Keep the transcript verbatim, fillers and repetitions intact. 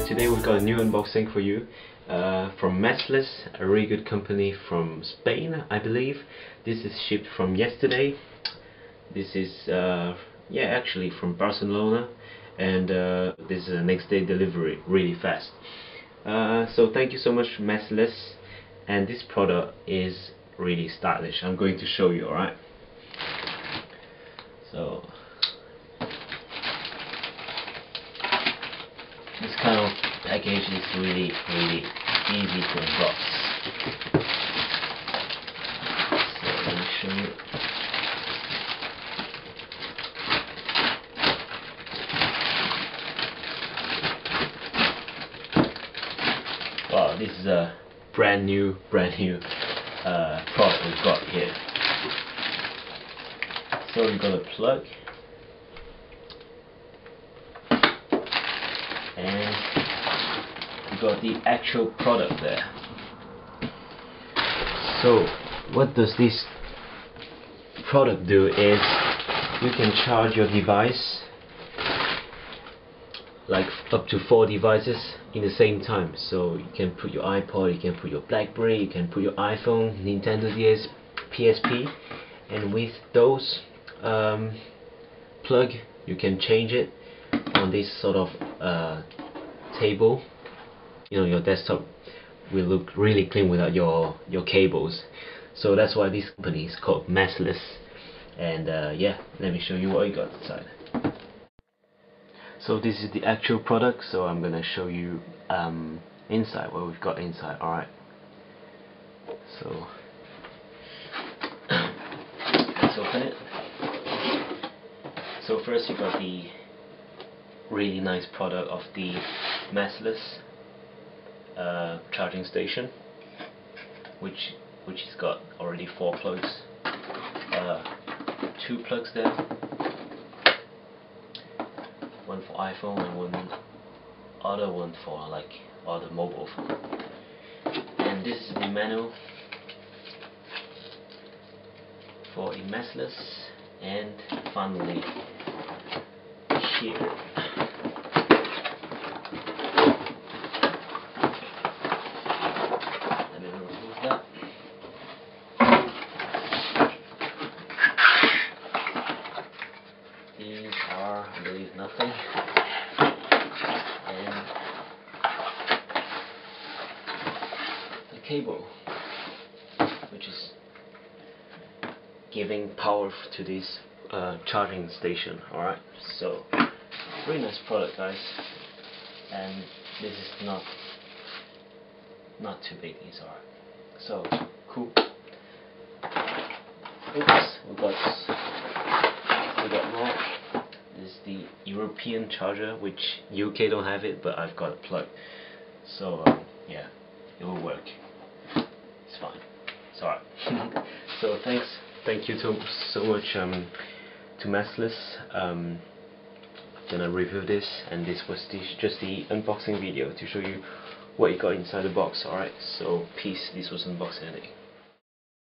here. Today we've got a new unboxing for you uh, from Messless, a really good company from Spain, I believe. This is shipped from yesterday. This is, uh, yeah, actually from Barcelona, and uh, this is a next day delivery, really fast. Uh, so thank you so much, Messless, and this product is really stylish. I'm going to show you, alright? So this kind of package is really, really easy to unbox. So let me show you. Wow, this is a brand new, brand new uh, product we've got here. So we've got a plug. And we got the actual product there. So what does this product do is you can charge your device, like up to four devices in the same time. So you can put your iPod, you can put your BlackBerry, you can put your iPhone, Nintendo D S, P S P, and with those um, plug you can change it on this sort of uh, table. You know, your desktop will look really clean without your your cables. So that's why this company is called Messless. And uh, yeah, let me show you what you got inside. So this is the actual product. So I'm gonna show you um, inside what we've got inside. All right. So let's open it. So first you got the really nice product of the Messless uh, charging station, which which has got already four plugs, uh, two plugs there, one for iPhone and one other one for like other mobile phone. And this is the manual for the Messless, and finally here. These are, I believe, nothing. And the cable, which is giving power to this uh, charging station. Alright, so really nice product, guys. And this is not not too big, these are. So cool. Oops, we got. We got more. This is the European charger, which U K don't have it, but I've got a plug. So um, yeah, it will work. It's fine. It's alright. So thanks, thank you to, so much um, to Messless. Um, I'm gonna review this, and this was the, just the unboxing video to show you what you got inside the box. Alright, so peace. This was unboxing today.